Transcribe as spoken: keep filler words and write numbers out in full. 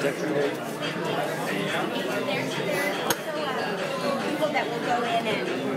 There's, there's also uh, people that will go in and